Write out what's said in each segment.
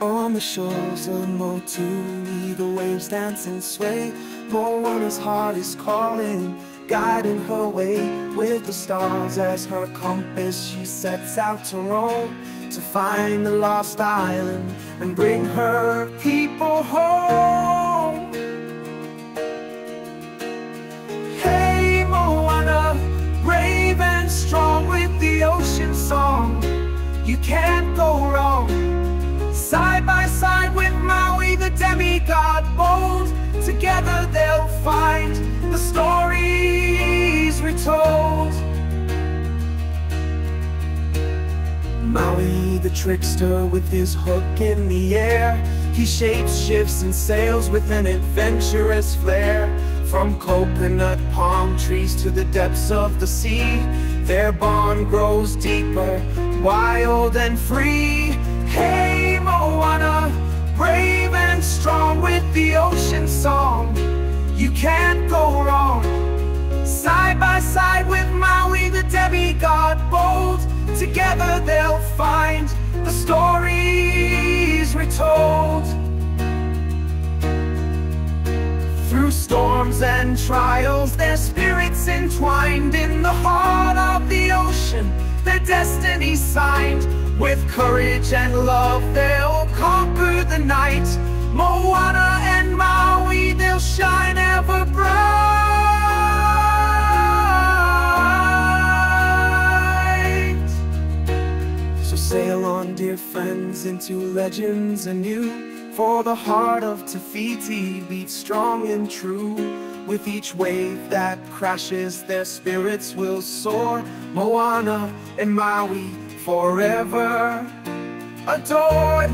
On the shores of Motu'i, the waves dance and sway. Moana's heart is calling, guiding her way. With the stars as her compass, she sets out to roam, to find the lost island and bring her people home. Hey Moana, brave and strong with the ocean song. You can't go wrong. Side by side with Maui, the demigod bold, together they'll find the stories retold. Maui the trickster with his hook in the air, he shapeshifts and sails with an adventurous flair. From coconut palm trees to the depths of the sea, their bond grows deeper, wild and free. Hey Moana, brave and strong with the ocean song. You can't go wrong. Side by side with Maui, the demigod bold, together they'll find the stories retold. Through storms and trials, their spirits entwined in the heart of the ocean, their destiny signed. With courage and love, they'll conquer the night. Moana and Maui, they'll shine ever bright. So sail on, dear friends, into legends anew, for the heart of Te Fiti beats strong and true. With each wave that crashes, their spirits will soar. Moana and Maui, forever adored.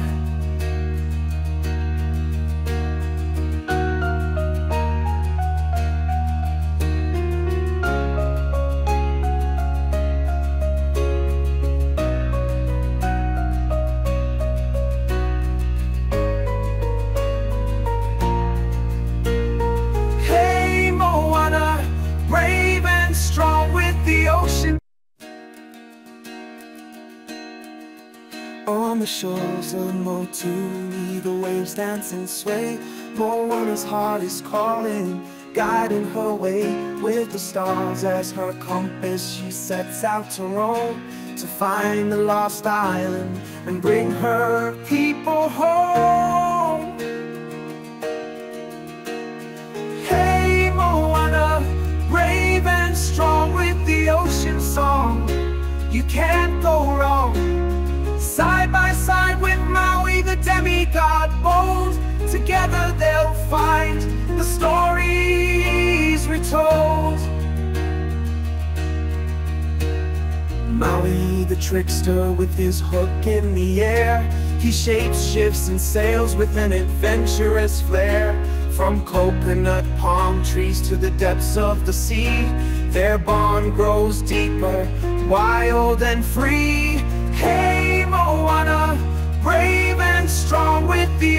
Hey Moana, brave and strong with the ocean. On the shores of Motu'i, the waves dance and sway. Moana's heart is calling, guiding her way. With the stars as her compass, she sets out to roam, to find the lost island and bring her people home. Hey Moana, brave and strong with the ocean song. You can't go wrong. Side by side with Maui, the demigod bold, together they'll find the stories retold. Maui the trickster with his hook in the air, he shapeshifts and sails with an adventurous flair. From coconut palm trees to the depths of the sea, their bond grows deeper, wild and free. Hey Moana, brave and strong with the